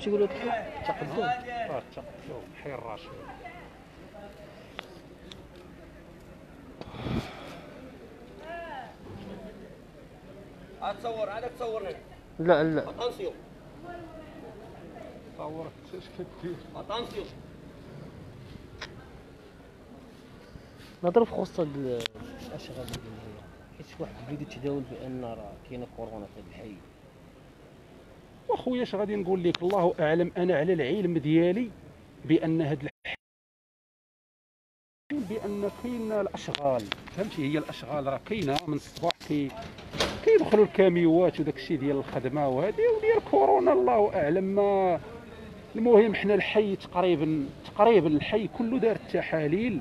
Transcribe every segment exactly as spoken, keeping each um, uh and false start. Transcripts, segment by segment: تيقولوا التقدم اه التقدم حي الرشيد اتصور عاد تصورني لا لا اتونسيون صورك اش كدير اتونسيون نضرب في وسط الاشغال الجويه حيت واحد الفيديو تداول بان راه كاينه كورونا في هذا الحي. واخويا اش غادي نقول لك؟ الله اعلم. انا على العلم ديالي بان هاد الحي بان كاينه الاشغال، فهمتي؟ هي الاشغال راه كاينه من الصباح كي كيدخلوا الكاميوات وداك الشيء ديال الخدمه وهذه وديال كورونا الله اعلم. ما المهم حنا الحي تقريبا تقريبا الحي كله دار التحاليل،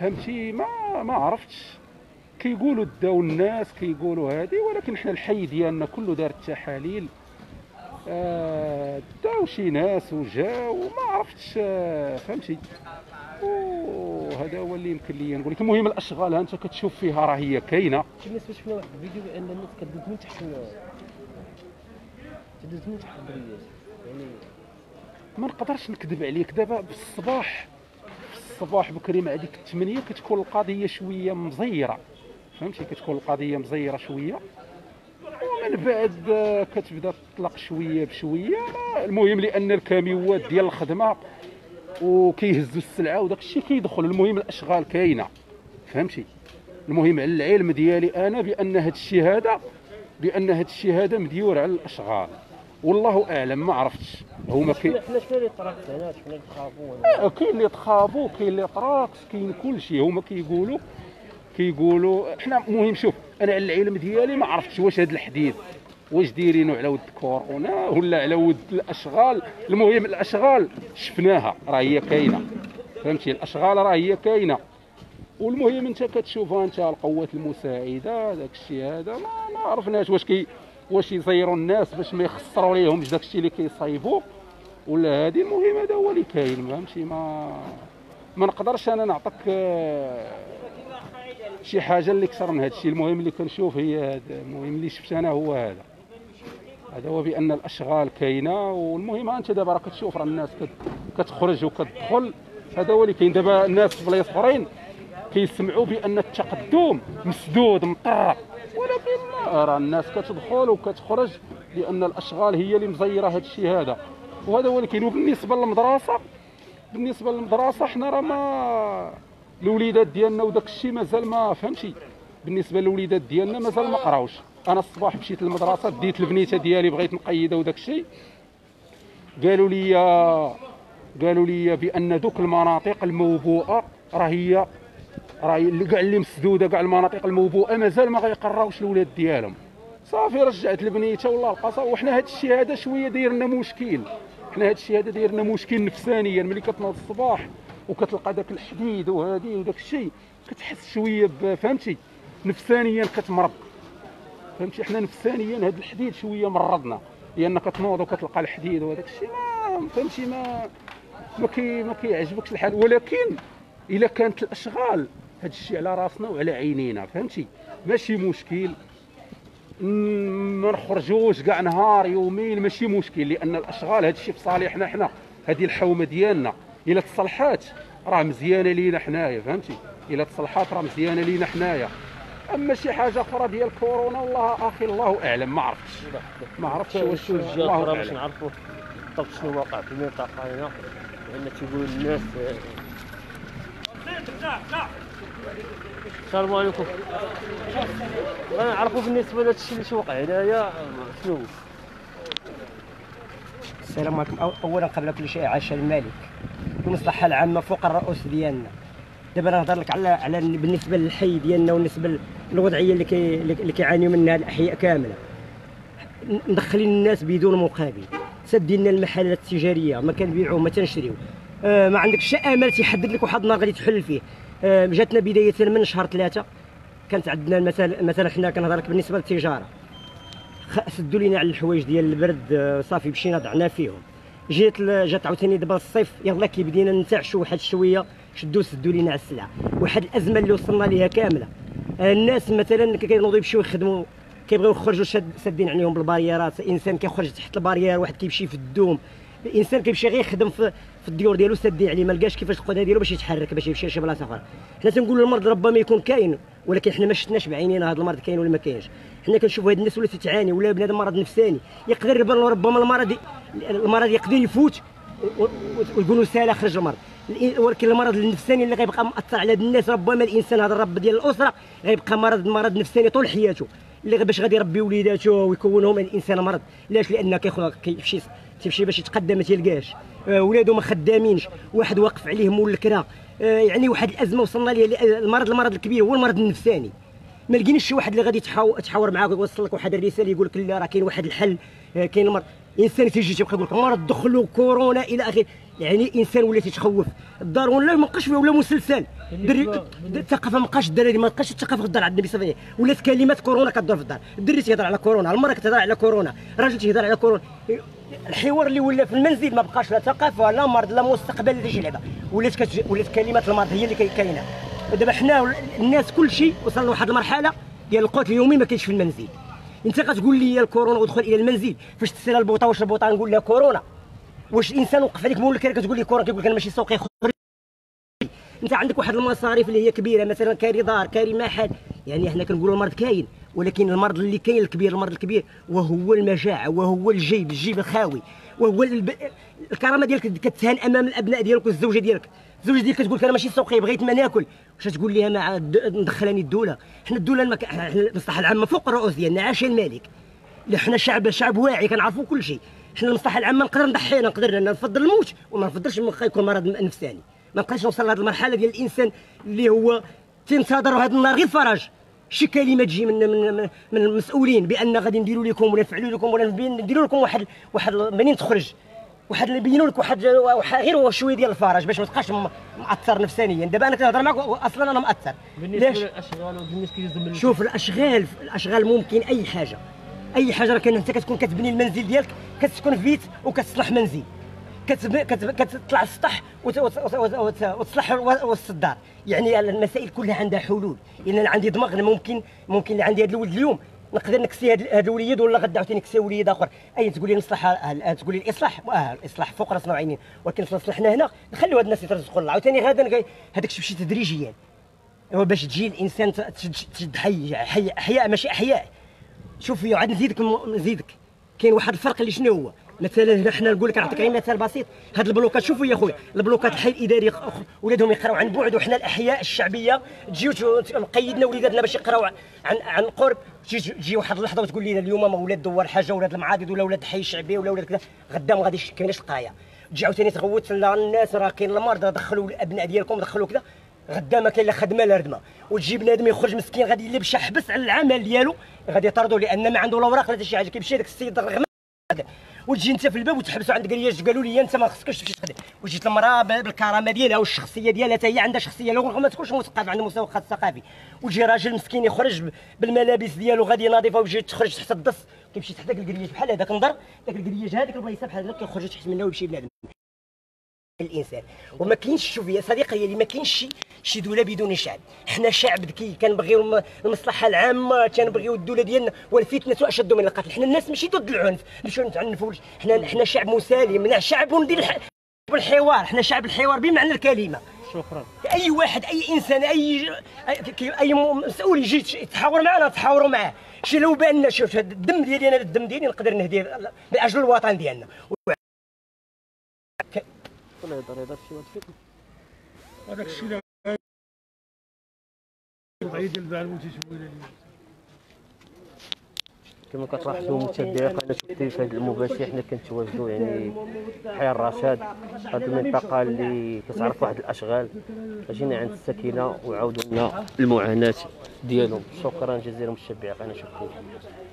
فهمتي؟ ما ما عرفتش، كيقولوا داو الناس كيقولوا هذه، ولكن حنا الحي ديالنا كله دار التحاليل. آه داو شي ناس وجاو ما عرفتش، آه فهمتي؟ وهذا هو اللي يمكن لي نقول لك. المهم الاشغال ها انت كتشوف فيها راه هي كاينه. الناس شفنا واحد الفيديو بان الناس كدوز من تحت كدوز من تحت الدريات، يعني ما نقدرش نكذب عليك. دابا بالصباح الصباح بكري مع ديك الثمانية كتكون القضيه شويه مزيره، فهمتي؟ كتكون القضيه مزيره شويه ومن بعد كتبدا تطلق شويه بشويه. المهم لان الكاميوات ديال الخدمه وكيهزوا السلعه وداك الشيء كيدخل. المهم الاشغال كاينه، فهمتي؟ المهم على العلم ديالي انا بان هاد الشيء هذا بان هاد الشيء هذا مديور على الاشغال، والله اعلم ما عرفتش. هما كاين حنا شنو اللي طراكس هنا، شنو اللي تخافوا؟ كاين اللي تخافوا، كاين اللي طراكس، كاين كلشي. هما كيقولوا كيقولوا حنا المهم شوف انا على العلم ديالي ما عرفتش واش هذا الحديث واش دايرينو على ود كورونا ولا على ود الاشغال. المهم الاشغال شفناها راه هي كاينه، فهمتي؟ الاشغال راه هي كاينه. والمهم انت كتشوفها انت القوات المساعده داك الشيء هذا ما عرفناش واش كي واش يزيروا الناس باش ما يخسروا ليهمش داك الشيء اللي كيصايبوا ولا هذه. المهم هذا هو اللي كاين، فهمتي؟ ما ما نقدرش انا نعطيك شي حاجه اللي اكثر من هذا الشيء. المهم اللي كنشوف هي هذا، المهم اللي شفت انا هو هذا. هذا هو بان الاشغال كاينه. والمهم انت دابا راه كتشوف راه الناس كتخرج وكتدخل، هذا هو اللي كاين. دابا الناس في بلايص اخرين كيسمعوا بان التقدم مسدود مطرق، ولكن راه الناس كتدخل وكتخرج لان الاشغال هي اللي مزيره هذا الشيء هذا، وهذا هو اللي كاين. وبالنسبه للمدرسه بالنسبه للمدرسه حنا راه ما الوليدات ديالنا وداك الشيء مازال ما، فهمتي؟ بالنسبه للوليدات ديالنا مازال ما قراوش. انا الصباح مشيت للمدرسه ديت البنيته ديالي بغيت نقيدها وداك الشيء، قالوا لي قالوا لي بان دوك المناطق الموبوءه راه هي راه كاع اللي مسدوده، كاع المناطق الموبوءه مازال ما غيقراوش الولاد ديالهم. صافي رجعت البنيته والله القصه. وحنا هاد الشيء هذا شويه داير لنا مشكل، حنا هاد الشيء هذا داير لنا مشكل نفسانيا. ملي كتنوض الصباح وكتلقى داك الحديد وهادي وداك الشيء كتحس شويه، فهمتي؟ نفسانيا كتمرض، فهمتي؟ حنا نفسانيا هاد الحديد شويه مرضنا، لان كتنوض وكتلقى الحديد وهداك الشيء ما، فهمتي؟ ما ما كي ما كيعجبكش الحال. ولكن الا كانت الاشغال هاد الشيء على راسنا وعلى عينينا، فهمتي؟ ماشي مشكل ما نخرجوش كاع نهار يومين، ماشي مشكل، لان الاشغال هاد الشيء في صالحنا حنا، هذه الحومه ديالنا. الا تصلحات راه مزيانه لينا حنايا، فهمتي؟ الا تصلحات راه مزيانه لينا حنايا. اما شي حاجه اخرى ديال كورونا والله اخي الله اعلم ما عرفتش ما عرفتش واش الجهه اخرى باش نعرفوا بالضبط شنو واقع في المنطقه هنا، لان تيقولوا الناس. السلام عليكم. بغينا نعرفوا بالنسبه لهذا الشيء اللي واقع هنايا شنو. السلام عليكم. اولا قبل كل شيء عاش الملك المصلحه العامه فوق الرؤوس ديالنا. دابا نهضر لك على على بالنسبه للحي ديالنا والنسبه للوضعيه اللي كي اللي كيعانيوا منها الاحياء كامله. مدخلين الناس بدون مقابل، سدينا المحلات التجاريه، ما كنبيعوا ما تنشريو، آه ما عندك شي امل تيحدد لك واحد النهار غادي تحل فيه. آه جاتنا بدايه من شهر ثلاثه كانت عندنا مثلا مثلا حنا كنهضر لك بالنسبه للتجاره، سدوا لينا على الحوايج ديال البرد، صافي مشينا ضعنا فيهم. جات جات عاوتاني دابا الصيف، يلاه كي بدينا ننتعشوا واحد شويه شدوا سدوا لينا على السلعه، واحد الازمه اللي وصلنا ليها كامله. الناس مثلا كينوضوا يمشيو يخدموا كيبغيو يخرجوا سادين عليهم بالباريرات. الانسان كيخرج تحت الباريير، واحد كيمشي في الدوم، الانسان كيمشي غير يخدم في في الديور ديالو سادين عليه، ما لقاش كيفاش القدره ديالو باش يتحرك باش يمشي لشي بلاصه اخرى. حنا تنقولوا المرض ربما يكون كاين، ولكن حنا ما شفناش بعينينا هذا المرض كاين ولا ما كاينش. حنا كنشوفوا هاد الناس ولا تتعاني ولا بنادم مرض نفساني، يقدر يبان له ربما المرض المرض يقدر يفوت ويقولوا سالا خرج المرض، ولكن المرض النفساني اللي غيبقى مأثر على هاد الناس، ربما الانسان هذا الرب ديال الاسره غيبقى مرض مرض نفساني طول حياته، اللي باش غادي يربي وليداته ويكونهم. الانسان مرض علاش؟ لان كيخرج كيمشي تمشي باش يتقدم ما تيلقاش، ولادو ما خدامينش، واحد واقف عليهم ولا الكرا، يعني واحد الازمه وصلنا ليها. المرض المرض الكبير هو المرض النفساني. ما لقيناش شي واحد اللي غادي تحاور معاك ويوصل لك واحد الرساله يقول لك لا راه كاين واحد الحل، كاين المرض. الانسان تيجي تيبقى يقول لك مرض دخلوا كورونا الى اخره، يعني الانسان ولا تيتخوف. الدار ولا ما بقاش فيها ولا مسلسل، الثقافه ما بقاش، الدراري ما بقاش الثقافه في الدار عند النبي صلى الله عليه وسلم، ولات كلمات كورونا كدور في الدار، الدري تيهضر على كورونا، المراه كتهضر على كورونا، الراجل تيهضر على كورونا. الحوار اللي ولا في المنزل ما بقاش لا ثقافه لا مرض لا مستقبل لا شي لعبه، ولات كت... ولات كلمات المرض هي اللي كاينه. دابا حنا الناس كل شيء وصل لواحد المرحله ديال القتل اليومي ما كاينش في المنزل. انت غتقول لي الكورونا ودخل الى المنزل، فاش تسالى البوطه واش البوطه نقول لها كورونا، واش الانسان وقف عليك مول الكره كتقول لي كورونا كيقول لك انا ماشي سوقي خرج. انت عندك واحد المصاريف اللي هي كبيره، مثلا كاري دار كاري محل، يعني حنا كنقولوا المرض كاين، ولكن المرض اللي كاين الكبير المرض الكبير وهو المجاعه، وهو الجيب الجيب الخاوي، وهو الب... الكرامه ديالك كتهان امام الابناء ديالك والزوجه ديالك. الزوجه ديالك كتقول لك انا ماشي سوقي بغيت ما ناكل، واش تقول لها مع ندخلاني الدوله؟ حنا الدوله المك... حنا المصلحه العامه فوق الرؤوس ديالنا، عاش الملك. حنا شعب شعب واعي كنعرفوا كل شيء، حنا المصلحه العامه نقدر نضحي، نقدر نفضل الموت وما نفضلش يكون مرض نفساني. ما بقاش نوصل لهذ المرحله ديال الانسان اللي هو تنتظروا هذا النهار غير فرج، شي كلمه تجي من من من المسؤولين بان غادي نديروا لكم ولا نفعلوا لكم ولا نديروا لكم واحد واحد منين تخرج واحد نبينوا لك واحد غير شويه ديال الفرج باش ما تبقاش مأثر نفسانيا. دابا انا كنهضر معك اصلا انا مأثر. بالنسبه للاشغال والناس كيزملوا، شوف الاشغال الاشغال ممكن اي حاجه اي حاجه، راه انت كتكون كتبني المنزل ديالك، كتسكن في بيت وكتصلح منزل، كتب... كتب... كتطلع السطح وت... وت... وت... وت... وتصلح وسط الدار، يعني المسائل كلها عندها حلول. يعني انا عندي دماغ، ممكن ممكن عندي هذا الولد اليوم نقدر نكسي هذا الوليد ولا غدا عاوتاني نكسي وليد اخر. اي تقول لي نصلح، تقول لي الاصلاح اه الاصلاح فوق راسنا وعينين، ولكن صلحنا هنا نخليو هاد الناس يترزقوا الله عاوتاني غدا، هذاك الشيء شي تدريجيا باش تجي الانسان تشد حي احياء ماشي احياء. شوف عاد نزيدك نزيدك كاين واحد الفرق اللي شنو هو، مثلا هنا حنا نقول لك نعطيك غير مثال بسيط. هاد البلوكات شوفوا يا خويا، البلوكات الحي الاداري ولادهم يقراو عن بعد، وحنا الاحياء الشعبيه تجيو مقيدنا وليداتنا باش يقراو عن عن قرب. تجي واحد اللحظه وتقول لنا اليوم ما ولاد دوار حاجه، ولاد المعادي ولا ولاد الحي الشعبي ولا ولاد كذا، غدا ما غاديش كايناش القرايه. تجي عاوتاني تغوت الناس راه كاين المرض، دخلوا الابناء ديالكم دخلوا كذا، غدا ما كاين لا خدمه لا ردمه. وتجي بنادم يخرج مسكين غادي يلبش حبس على العمل ديالو، غادي يطردوا لان ما عنده لا اوراق لا شي حاجه، كيمشي هذاك السيد رغم وتجي انت في الباب وتحبسوا عند كرياج، قالوا لي انت ما خصكش تمشي تخدم. وجيت المراه بالكرامه ديالها والشخصيه ديالها، حتى هي عندها شخصيه رغم ما تكونش مثقفه عندها مسوقات ثقافي. وتجي راجل مسكين يخرج بالملابس ديالو غادي نظيفه، وتجي تخرج تحت الدس كيمشي تحت داك الكرياج بحال هذاك النظر، داك الكرياج هذيك البلايصه بحال هذاك كيخرج تحت منها ويمشي بنادم. الانسان وما كاينش، شوف يا صديقي اللي ما كاينش شي شي دوله بدون شعب. حنا شعب ذكي كنبغيو المصلحه العامه، كنبغيو الدوله ديالنا، والفتنه اشد من القتل. حنا الناس ماشي ضد العنف باش نتعنفوا، حنا حنا شعب مسالم، شعب وندير الحوار، حنا شعب الحوار بمعنى الكلمه. شكرا. اي واحد اي انسان اي اي مسؤول يجي يتحاور معنا نتحاوروا معاه، شي لو بان شوف الدم ديالي انا الدم ديالي نقدر نهديه لاجل الوطن ديالنا. ولا يهضر يهضر شي واحد فيكم هذاك الشيء اللي وضعي ديال الباع المتشوه كما كتلاحظوا الممثل ديالك. انا شفتي في هذا المباشر حنا كنتواجدوا يعني بحال رشاد، هذه المنطقه اللي كتعرف واحد الاشغال، اجينا عند السكينه وعاودوا لنا المعاناه ديالهم. شكرا جزيلا متشبعك انا شكرا.